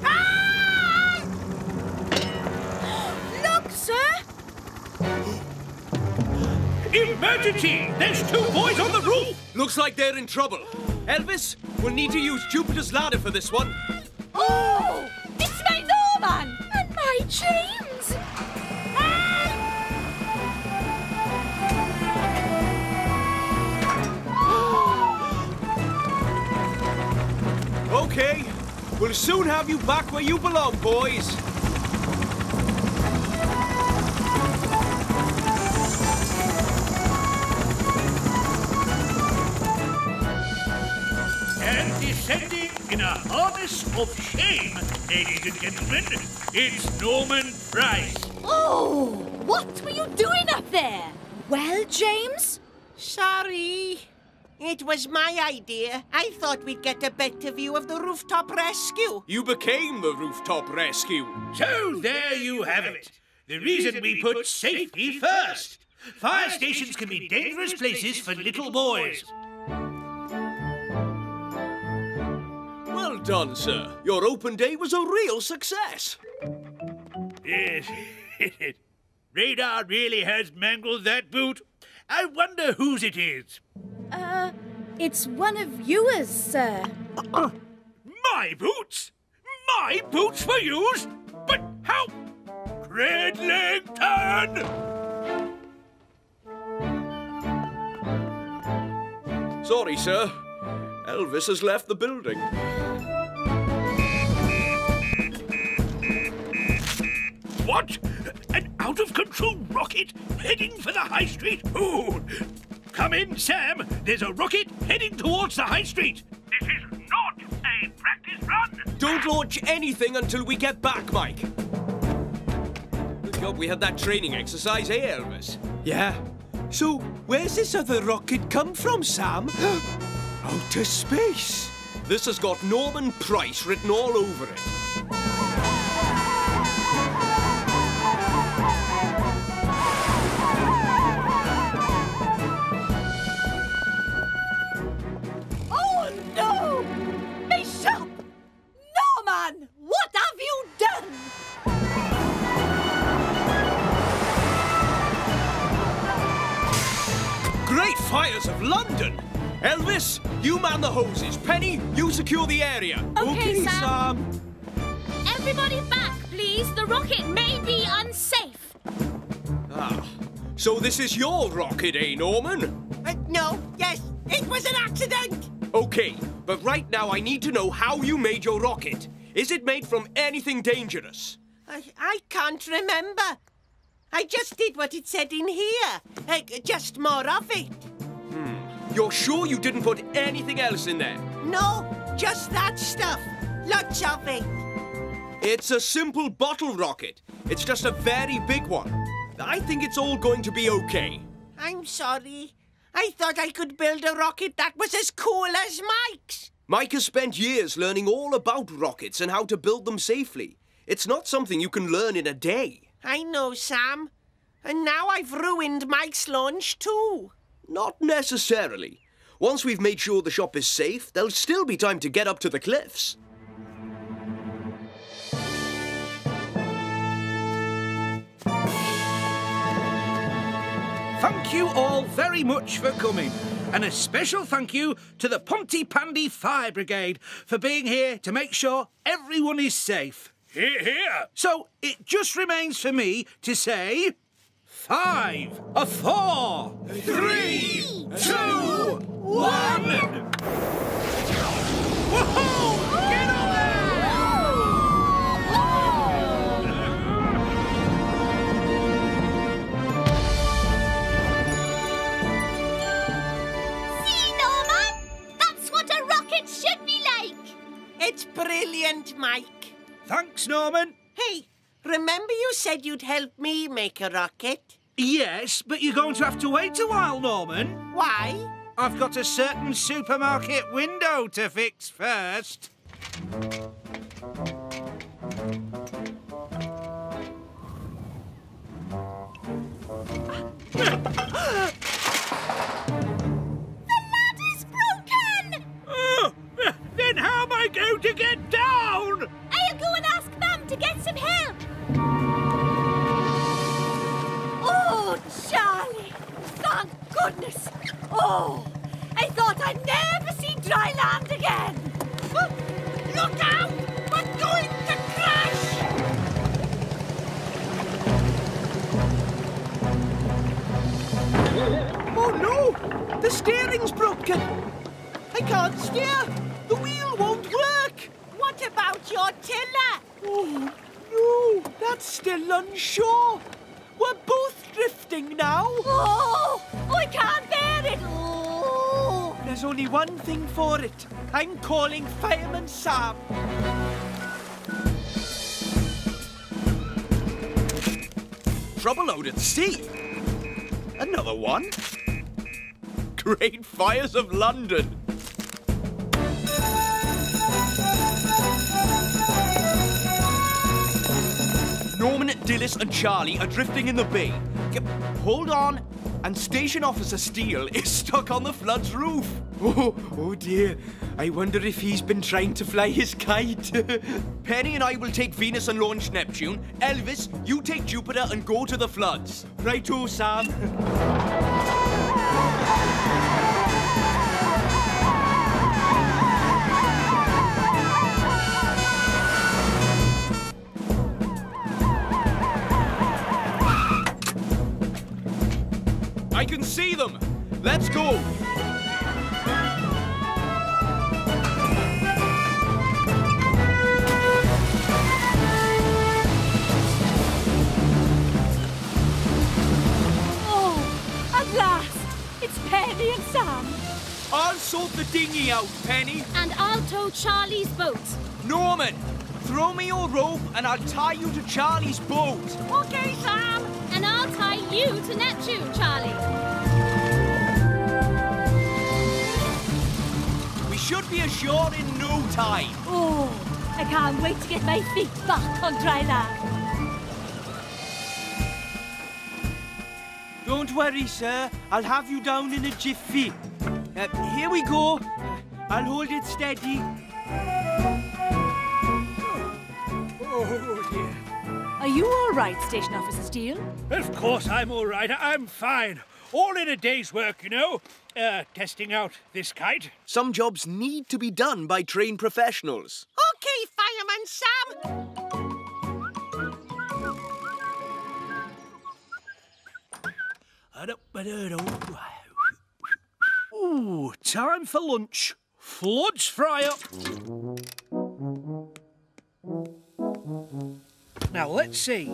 Help! Emergency! There's two boys on the roof! Looks like they're in trouble. Elvis, we'll need to use Jupiter's ladder for this one. Oh! It's my Norman! And my James! Hey! Okay, we'll soon have you back where you belong, boys. Descending in a harness of shame, ladies and gentlemen, it's Norman Price. Oh, what were you doing up there? Well, James? Sorry. It was my idea. I thought we'd get a better view of the rooftop rescue. You became the rooftop rescue. So there you have it. The reason we put safety first. Fire stations can be dangerous places for little boys. Well done, sir. Your open day was a real success. Yes. Radar really has mangled that boot. I wonder whose it is. It's one of yours, sir. My boots? My boots were used? But how? Cridlington! Sorry, sir. Elvis has left the building. What? An out-of-control rocket heading for the high street? Oh. Come in, Sam. There's a rocket heading towards the high street. This is not a practice run. Don't launch anything until we get back, Mike. Good job we had that training exercise, eh, Elvis? Yeah. So, where's this other rocket come from, Sam? Outer space. This has got Norman Price written all over it. Elvis, you man the hoses. Penny, you secure the area. Okay, Sam. Everybody back, please. The rocket may be unsafe. Ah, so this is your rocket, eh, Norman? No, yes, it was an accident. Okay, but right now I need to know how you made your rocket. Is it made from anything dangerous? I can't remember. I just did what it said in here. Just more of it. You're sure you didn't put anything else in there? No, just that stuff. Lots of it. It's a simple bottle rocket. It's just a very big one. I think it's all going to be okay. I'm sorry. I thought I could build a rocket that was as cool as Mike's. Mike has spent years learning all about rockets and how to build them safely. It's not something you can learn in a day. I know, Sam. And now I've ruined Mike's launch too. Not necessarily. Once we've made sure the shop is safe, there'll still be time to get up to the cliffs. Thank you all very much for coming. And a special thank you to the Pontypandy Fire Brigade for being here to make sure everyone is safe. Hear, hear! So it just remains for me to say... 5, 4, 3, 2, 1! Woohoo! Get on there! See, Norman? That's what a rocket should be like! It's brilliant, Mike. Thanks, Norman. Hey! Remember you said you'd help me make a rocket? Yes, but you're going to have to wait a while, Norman. Why? I've got a certain supermarket window to fix first. The ladder's broken! Oh, then how am I going to get down? I'll go and ask Mum to get some help. Oh, Charlie! Thank goodness! Oh, I thought I'd never see dry land again! Oh, look out! We're going to crash! Oh, no! The steering's broken! I can't steer! The wheel won't work! What about your tiller? Oh. No, that's still unsure. We're both drifting now. Oh, I can't bear it. Oh. There's only one thing for it. I'm calling Fireman Sam. Trouble out at sea. Another one. Great Fires of London. Norman, Dilys and Charlie are drifting in the bay. Hold on. And Station Officer Steele is stuck on the flood's roof. Oh dear. I wonder if he's been trying to fly his kite. Penny and I will take Venus and launch Neptune. Elvis, you take Jupiter and go to the floods. Righto, Sam. I can see them. Let's go. Oh, at last. It's Penny and Sam. I'll sort the dinghy out, Penny. And I'll tow Charlie's boat. Norman, throw me your rope and I'll tie you to Charlie's boat. OK, Sam. And I'll tie you to Neptune, Charlie. We should be ashore in no time. Oh, I can't wait to get my feet back on dry land. Don't worry, sir. I'll have you down in a jiffy. Here we go. I'll hold it steady. Oh, dear. Are you all right, Station Officer Steele? Of course I'm all right. I'm fine. All in a day's work, you know. Testing out this kite. Some jobs need to be done by trained professionals. OK, Fireman Sam. Ooh, time for lunch. Floods fry up. Now, let's see.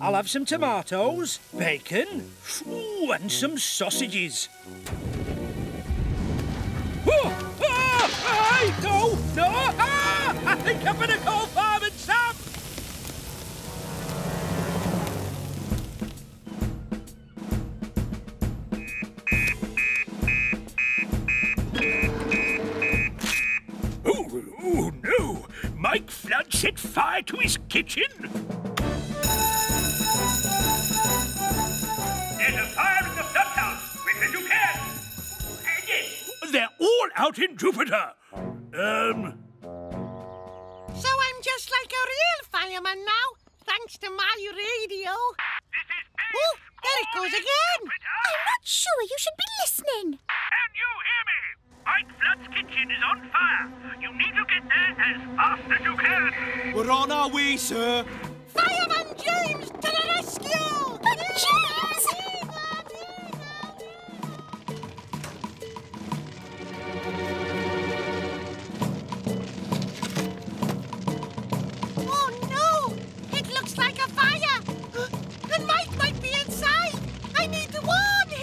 I'll have some tomatoes, bacon, ooh, and some sausages. Whoa! Ah! No! No! Ah! I think I'm going to call Fireman Sam! Oh, no! Mike Flood set fire to his kitchen! There's a fire in the Flood house with the new can! They're all out in Jupiter! So I'm just like a real fireman now, thanks to my radio. Oh, there it goes again! Jupiter. I'm not sure you should be listening. Can you hear me? Mike Flood's kitchen is on fire. You need to get there as fast as you can. We're on our way, sir. Fireman James to the rescue! But James! Oh, no! It looks like a fire. And Mike might be inside. I need to warn him.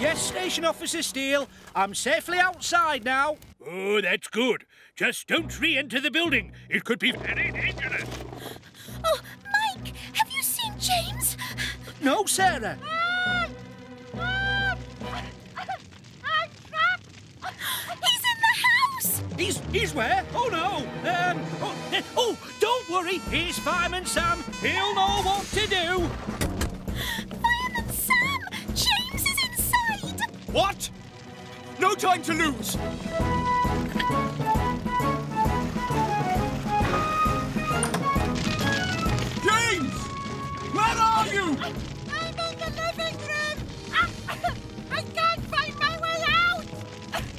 Yes, Station Officer Steele. I'm safely outside now. Oh, that's good. Just don't re-enter the building. It could be very dangerous. Oh, Mike, have you seen James? No, Sarah. Mom! Mom! I'm trapped! He's in the house! He's where? Oh, no. Oh, don't worry. Here's Fireman Sam. He'll know what to do. What? No time to lose! James! Where are you? I'm in the living room! I can't find my way out!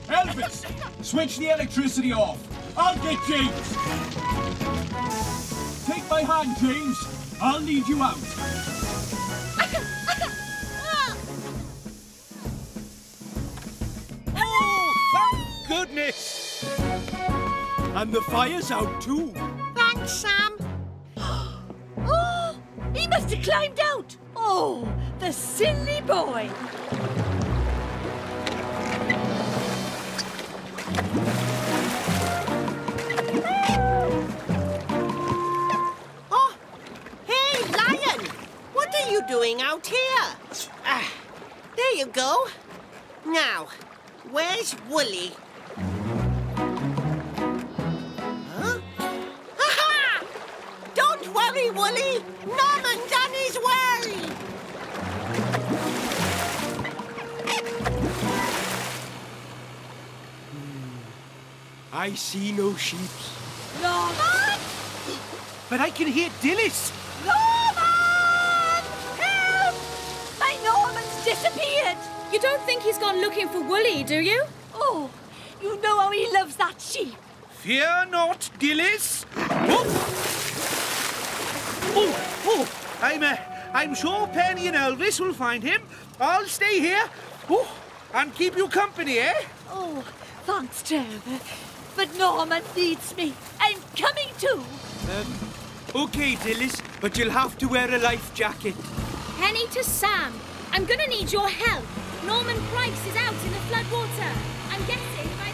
Elvis, switch the electricity off. I'll get James! Take my hand, James. I'll lead you out. Goodness! And the fire's out too. Thanks, Sam. Oh, he must have climbed out. Oh, the silly boy. Oh, hey, Lion. What are you doing out here? There you go. Now, where's Wooly? Worry, Wooly. Norman done his way. I see no sheep. Norman! But I can hear Dilys. Norman! Help! My Norman's disappeared. You don't think he's gone looking for Wooly, do you? Oh, you know how he loves that sheep. Fear not, Dilys. Oh, I'm sure Penny and Elvis will find him. I'll stay here and keep you company, eh? Oh, thanks, Trevor. But Norman needs me. I'm coming too. OK, Dilys, but you'll have to wear a life jacket. Penny to Sam. I'm going to need your help. Norman Price is out in the flood water. I'm guessing by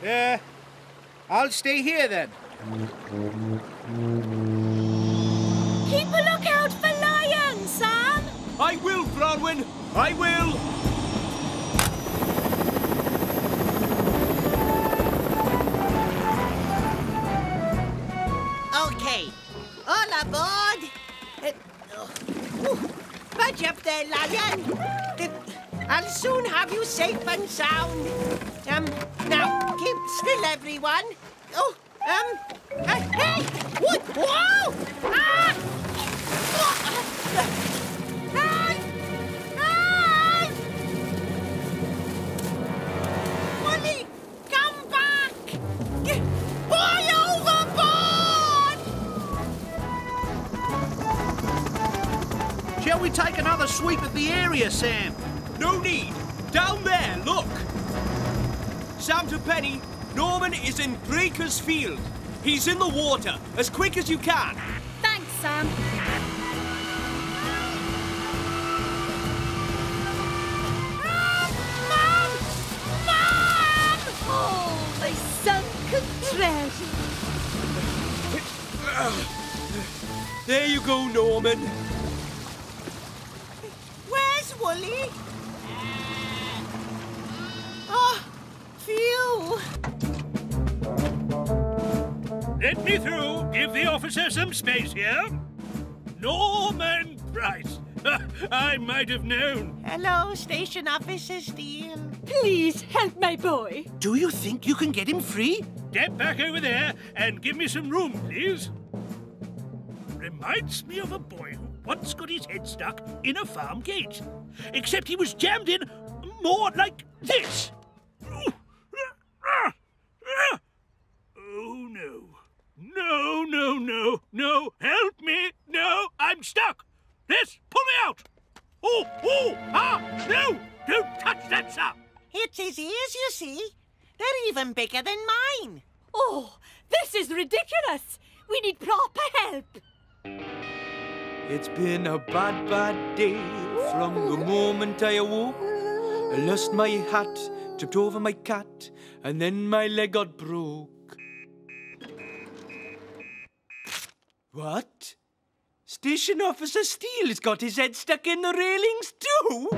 the field. Right. I'll stay here then. Keep a lookout for lions, Sam! I will, Bronwyn! I will! OK. All aboard! Budge up there, Lion! I'll soon have you safe and sound. Now, keep still, everyone. Oh! Hey! What? Whoa! Ah! Hey! Hey! Wooly, come back! Get boy overboard! Shall we should take another sweep of the area, Sam. No need. Down there, look. Sam to Penny, Norman is in Breaker's Field. He's in the water, as quick as you can. Thanks, Sam. Oh, my sunken treasure. There you go, Norman. Where's Wooly? Oh, phew. Let me through. Give the officer some space here. Norman Price. I might have known. Hello, Station Officer Steele. Please help my boy. Do you think you can get him free? Get back over there and give me some room, please. Reminds me of a boy who once got his head stuck in a farm gate. Except he was jammed in more like this. Oh, no. No, no, no, no. Help me. No, I'm stuck. This, pull me out! Oh, oh, ah, no! Don't touch that, sir! It's his ears, you see. They're even bigger than mine. Oh, this is ridiculous. We need proper help. It's been a bad, bad day from the moment I awoke. I lost my hat, tripped over my cat, and then my leg got broke. What? Station Officer Steele's got his head stuck in the railings too.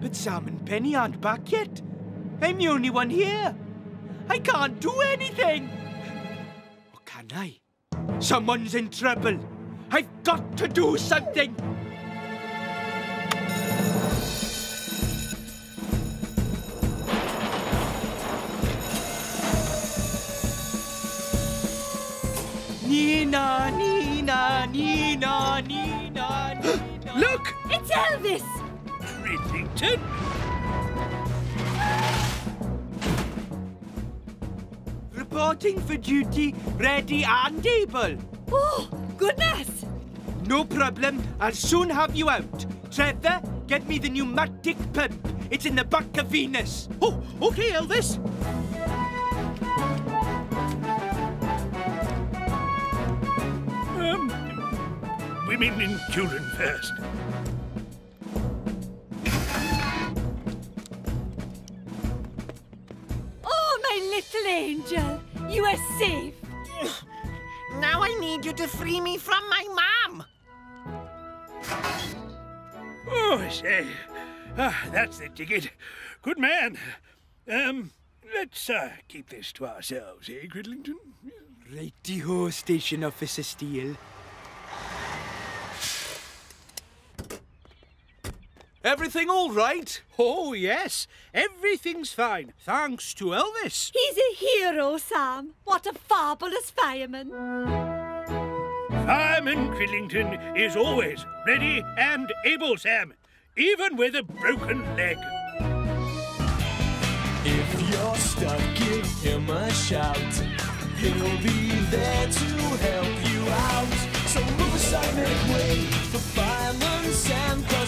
But Sam and Penny aren't back yet. I'm the only one here. I can't do anything. Or can I? Someone's in trouble. I've got to do something. Nina, Nina, Nina, Nina, Nina. Look! It's Elvis! Cridlington? Reporting for duty, ready and able. Oh, goodness! No problem. I'll soon have you out. Trevor, get me the pneumatic pump. It's in the back of Venus. Oh, okay, Elvis. Women and children first. Oh, my little angel, you are safe. Now I need you to free me from my mom. Oh, I say, that's the ticket. Good man. Let's keep this to ourselves, eh, Cridlington? Righty-ho, Station Officer Steele. Everything all right? Oh, yes. Everything's fine, thanks to Elvis. He's a hero, Sam. What a fabulous fireman. Fireman Cridlington is always ready and able, Sam, even with a broken leg. If you're stuck, give him a shout. He'll be there to help you out. So move aside, make way for Fireman Sam.